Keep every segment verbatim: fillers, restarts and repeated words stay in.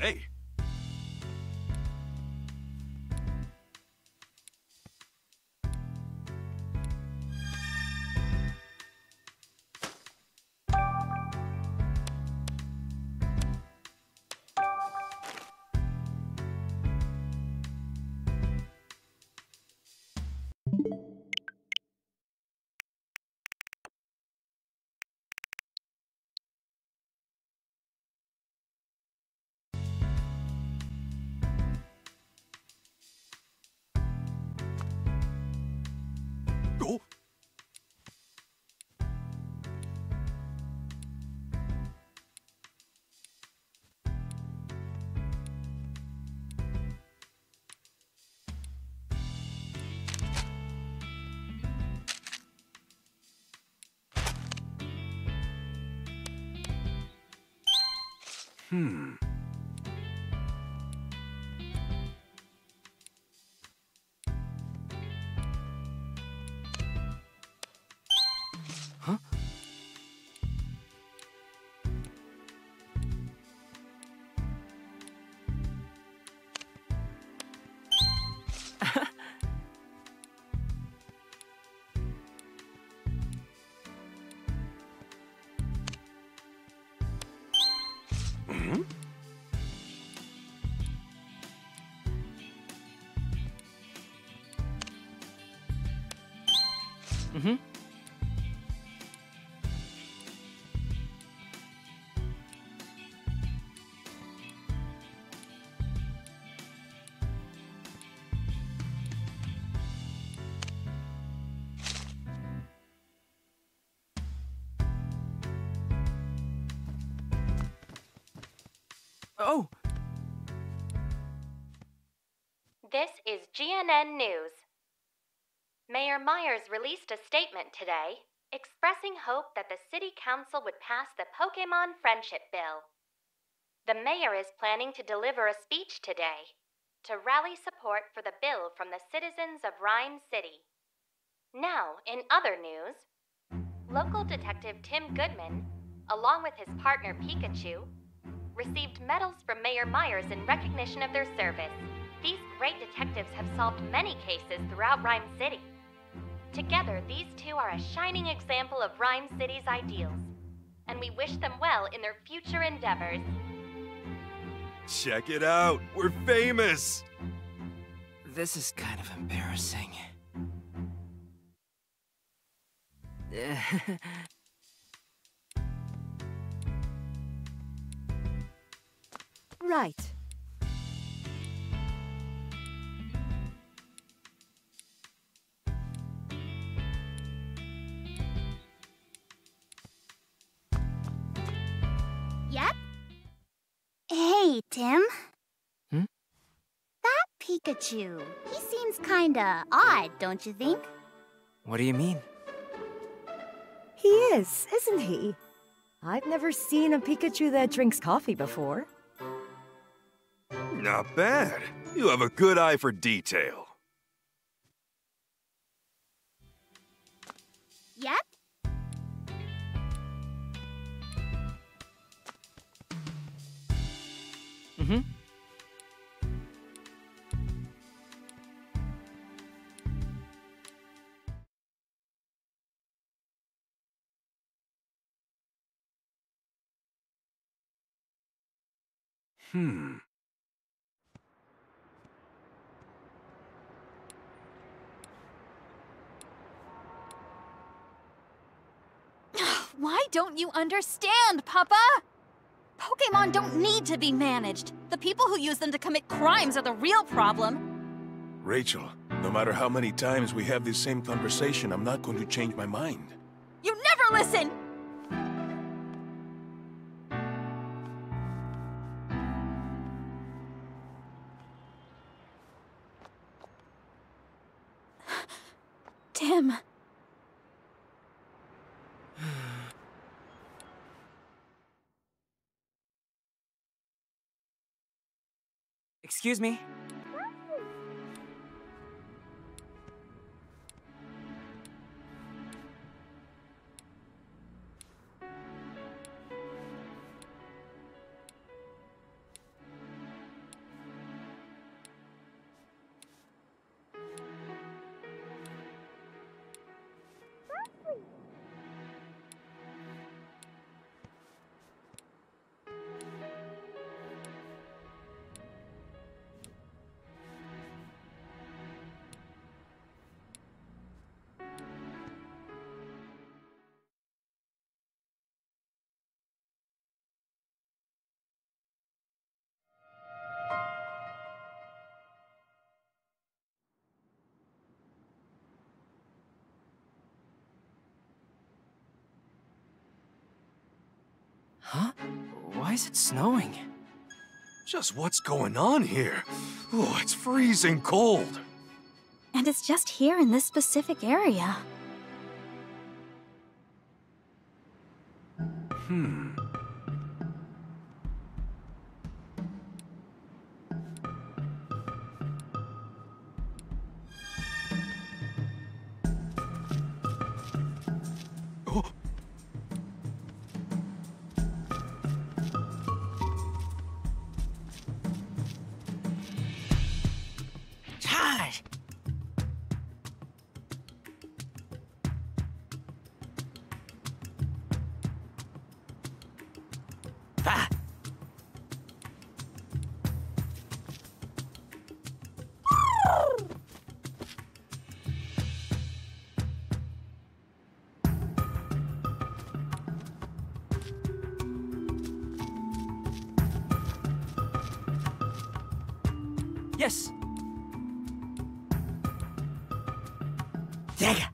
Hey. Hmm. Huh? Mm-hmm. Oh. This is G N N News. Mayor Myers released a statement today, expressing hope that the City Council would pass the Pokémon Friendship Bill. The mayor is planning to deliver a speech today to rally support for the bill from the citizens of Rhyme City. Now, in other news, local detective Tim Goodman, along with his partner Pikachu, received medals from Mayor Myers in recognition of their service. These great detectives have solved many cases throughout Rhyme City. Together, these two are a shining example of Rhyme City's ideals, and we wish them well in their future endeavors. Check it out! We're famous! This is kind of embarrassing. Right. Hey, Tim. Hmm? That Pikachu, he seems kinda odd, don't you think? What do you mean? He is, isn't he? I've never seen a Pikachu that drinks coffee before. Not bad. You have a good eye for detail. Yep. Mm-hmm. Hmm. Why don't you understand, Papa? Pokémon don't need to be managed. The people who use them to commit crimes are the real problem. Rachel, no matter how many times we have this same conversation, I'm not going to change my mind. You never listen! Tim. Excuse me. Huh? Why is it snowing? Just what's going on here? Oh, it's freezing cold. And it's just here in this specific area. Hmm. Yes. Dega.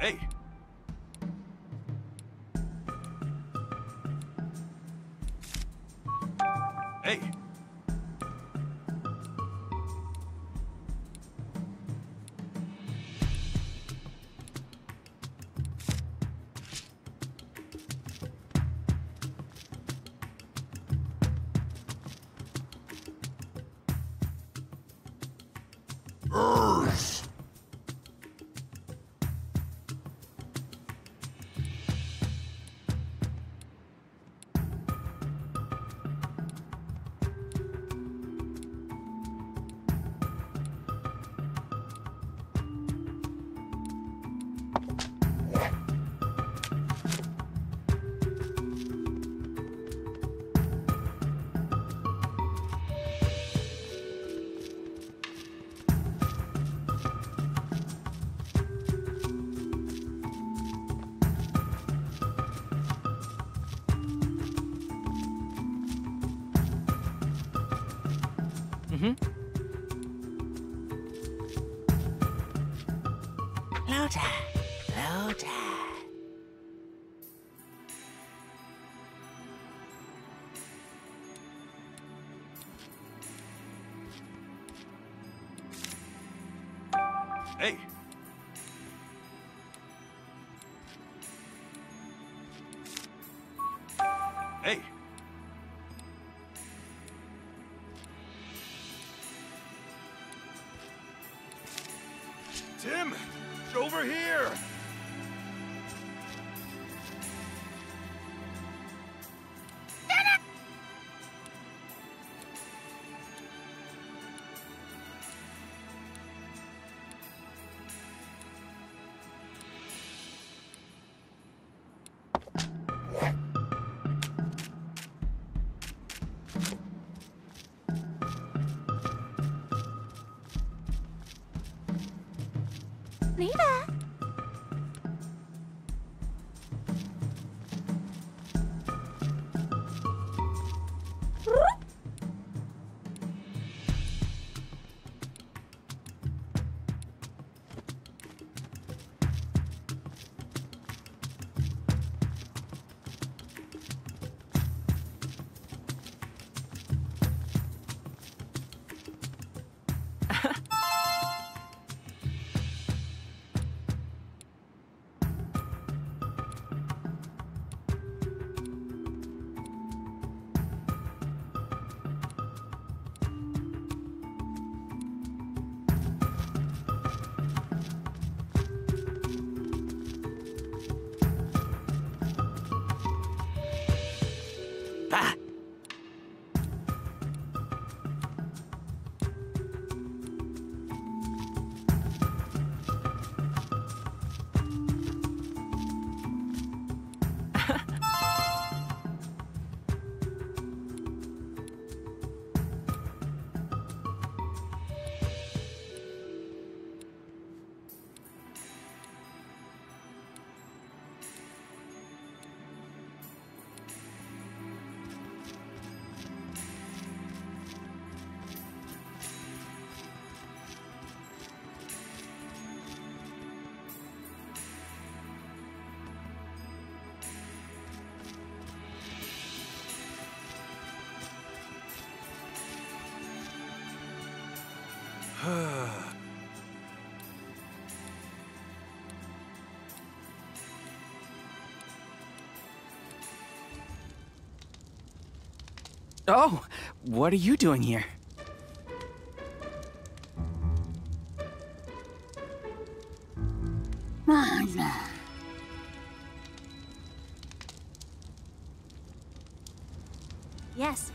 Hey! Hey! Hey! Hey! Tim! Over here! Oh, what are you doing here? Yes.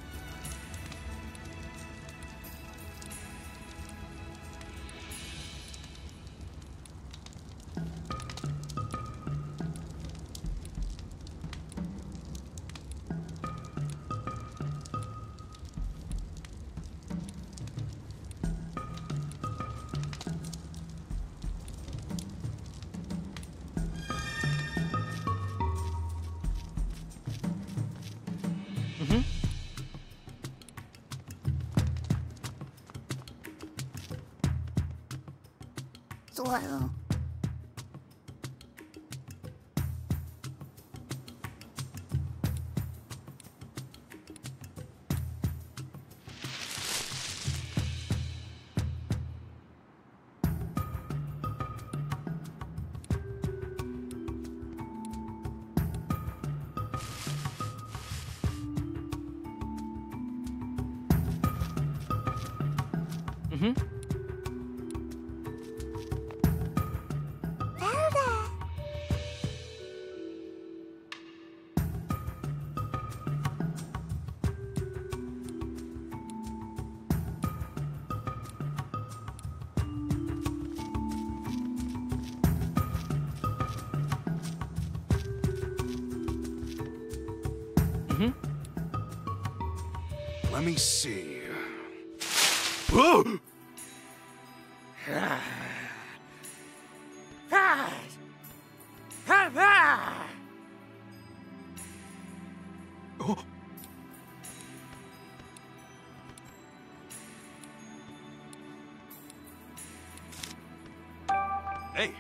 Wow. Let me see. Whoa! Hey.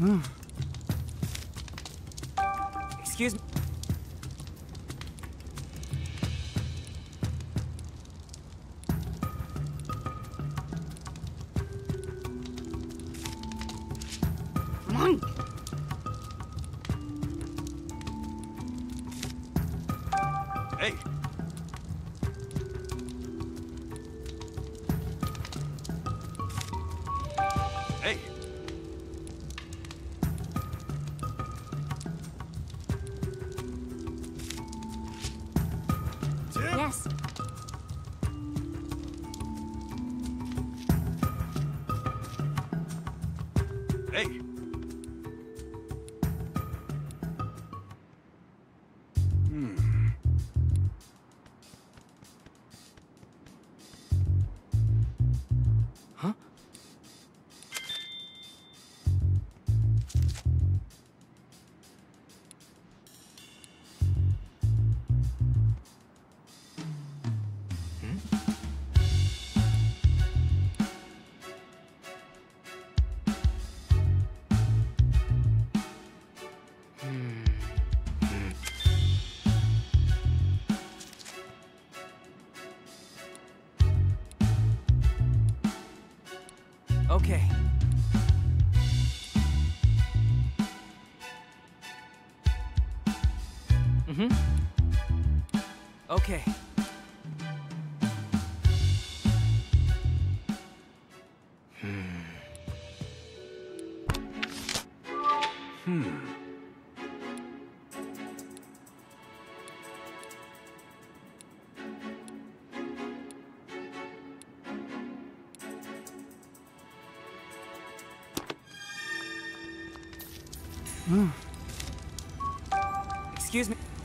Mm. Excuse me. Come on. Hey. Hey. Okay. Mm-hmm. Okay. Hmm. Hmm. Excuse me.